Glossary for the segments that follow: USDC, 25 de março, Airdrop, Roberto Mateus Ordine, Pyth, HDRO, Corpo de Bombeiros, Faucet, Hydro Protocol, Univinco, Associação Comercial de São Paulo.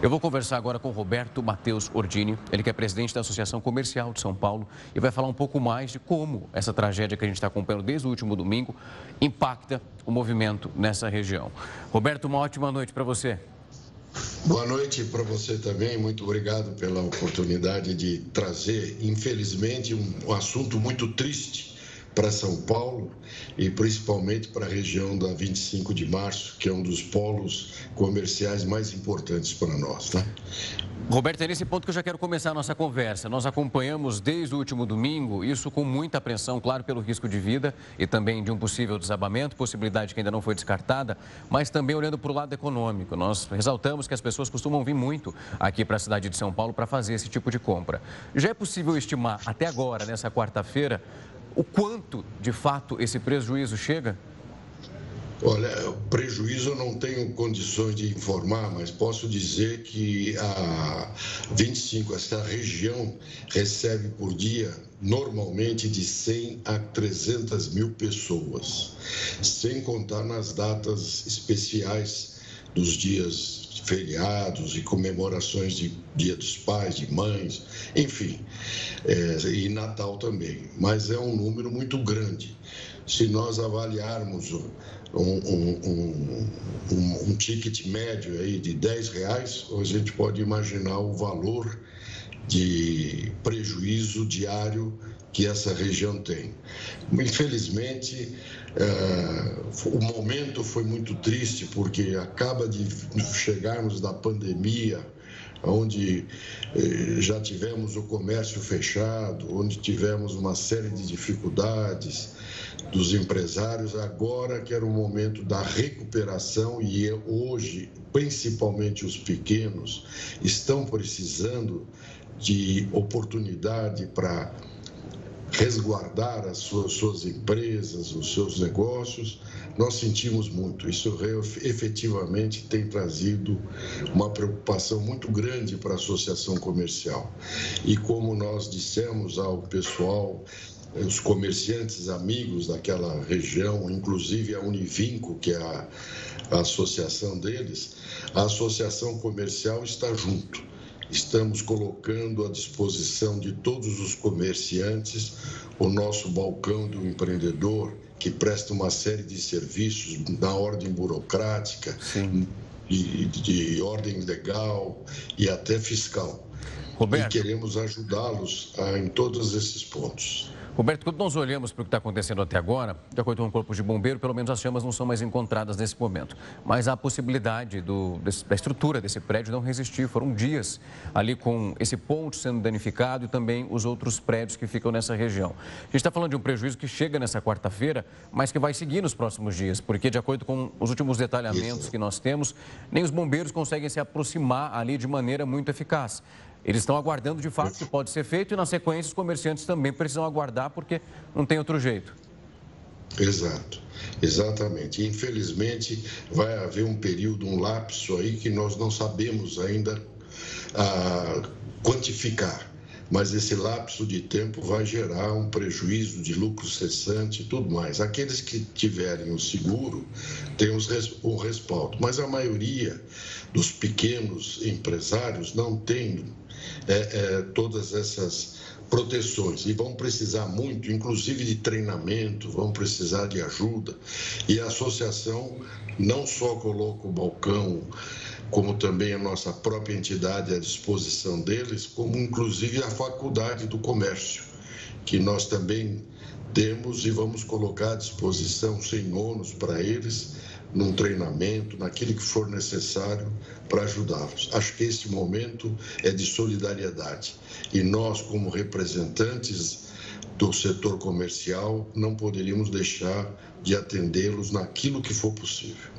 Eu vou conversar agora com Roberto Mateus Ordine, ele que é presidente da Associação Comercial de São Paulo e vai falar um pouco mais de como essa tragédia que a gente está acompanhando desde o último domingo impacta o movimento nessa região. Roberto, uma ótima noite para você. Boa noite para você também, muito obrigado pela oportunidade de trazer, infelizmente, um assunto muito triste para São Paulo e principalmente para a região da 25 de março, que é um dos polos comerciais mais importantes para nós, tá? Roberto, é nesse ponto que eu já quero começar a nossa conversa. Nós acompanhamos desde o último domingo, isso com muita pressão, claro, pelo risco de vida e também de um possível desabamento, possibilidade que ainda não foi descartada, mas também olhando para o lado econômico. Nós ressaltamos que as pessoas costumam vir muito aqui para a cidade de São Paulo para fazer esse tipo de compra. Já é possível estimar até agora, nessa quarta-feira, o quanto, de fato, esse prejuízo chega? Olha, prejuízo eu não tenho condições de informar, mas posso dizer que a 25, essa região, recebe por dia, normalmente, de 100 a 300 mil pessoas, sem contar nas datas especiais dos dias feriados e comemorações de Dia dos Pais, de Mães, enfim, e Natal também. Mas é um número muito grande. Se nós avaliarmos um ticket médio aí de R$10, a gente pode imaginar o valor de prejuízo diário que essa região tem. Infelizmente, o momento foi muito triste, porque acaba de chegarmos da pandemia, onde já tivemos o comércio fechado, onde tivemos uma série de dificuldades dos empresários, agora que era o momento da recuperação, e hoje, principalmente os pequenos, estão precisando de oportunidade para resguardar as suas empresas, os seus negócios. Nós sentimos muito. Isso efetivamente tem trazido uma preocupação muito grande para a associação comercial. E como nós dissemos ao pessoal, os comerciantes amigos daquela região, inclusive a Univinco, que é a associação deles, a associação comercial está junto. Estamos colocando à disposição de todos os comerciantes o nosso balcão do empreendedor, que presta uma série de serviços na ordem burocrática, de ordem legal e até fiscal. Roberto, e queremos ajudá-los em todos esses pontos. Roberto, quando nós olhamos para o que está acontecendo até agora, de acordo com o Corpo de Bombeiros, pelo menos as chamas não são mais encontradas nesse momento. Mas há a possibilidade da estrutura desse prédio não resistir. Foram dias ali com esse ponto sendo danificado e também os outros prédios que ficam nessa região. A gente está falando de um prejuízo que chega nessa quarta-feira, mas que vai seguir nos próximos dias, porque de acordo com os últimos detalhamentos que nós temos, nem os bombeiros conseguem se aproximar ali de maneira muito eficaz. Eles estão aguardando, de fato, o que pode ser feito e, na sequência, os comerciantes também precisam aguardar porque não tem outro jeito. Exato, exatamente. Infelizmente, vai haver um período, um lapso aí que nós não sabemos ainda quantificar. Mas esse lapso de tempo vai gerar um prejuízo de lucro cessante e tudo mais. Aqueles que tiverem o seguro têm o respaldo, mas a maioria dos pequenos empresários não tem todas essas proteções e vão precisar muito, inclusive de treinamento, vão precisar de ajuda. E a associação não só coloca o balcão, como também a nossa própria entidade à disposição deles, como inclusive a Faculdade do Comércio, que nós também temos e vamos colocar à disposição sem ônus para eles, num treinamento, naquilo que for necessário para ajudá-los. Acho que este momento é de solidariedade e nós, como representantes do setor comercial, não poderíamos deixar de atendê-los naquilo que for possível.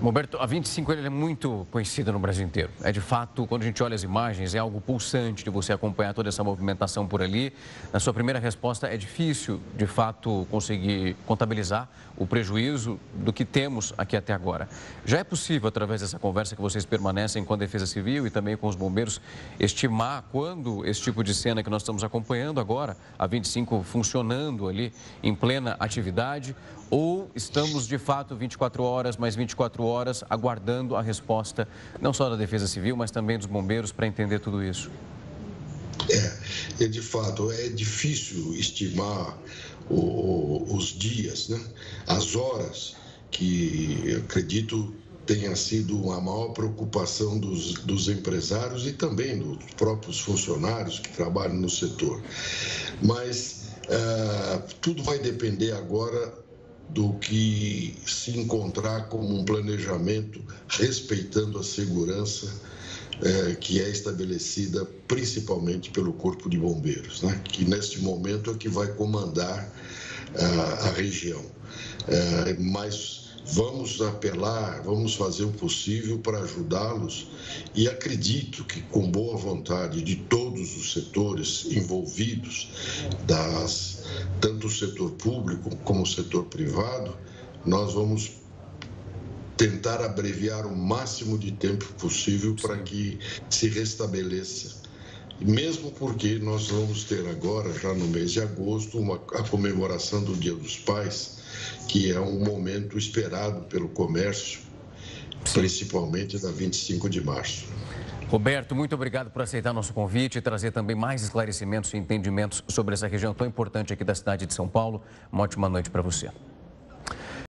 Roberto, a 25 é muito conhecida no Brasil inteiro. É, de fato, quando a gente olha as imagens, é algo pulsante de você acompanhar toda essa movimentação por ali. Na sua primeira resposta, é difícil, de fato, conseguir contabilizar o prejuízo do que temos aqui até agora. Já é possível, através dessa conversa que vocês permanecem com a Defesa Civil e também com os bombeiros, estimar quando esse tipo de cena que nós estamos acompanhando agora, a 25 funcionando ali em plena atividade, Ou estamos, de fato, 24 horas, mais 24 horas, aguardando a resposta, não só da Defesa Civil, mas também dos bombeiros, para entender tudo isso? De fato, é difícil estimar os dias, né? As horas, que eu acredito tenha sido a maior preocupação dos empresários e também dos próprios funcionários que trabalham no setor. Mas tudo vai depender agora do que se encontrar como um planejamento respeitando a segurança que é estabelecida principalmente pelo Corpo de Bombeiros, né? Que neste momento é que vai comandar a região. Mas vamos apelar, vamos fazer o possível para ajudá-los e acredito que com boa vontade de todos os setores envolvidos, tanto o setor público como o setor privado, nós vamos tentar abreviar o máximo de tempo possível para que se restabeleça. Mesmo porque nós vamos ter agora, já no mês de agosto, a comemoração do Dia dos Pais, que é um momento esperado pelo comércio, principalmente da 25 de março. Roberto, muito obrigado por aceitar nosso convite e trazer também mais esclarecimentos e entendimentos sobre essa região tão importante aqui da cidade de São Paulo. Uma ótima noite para você.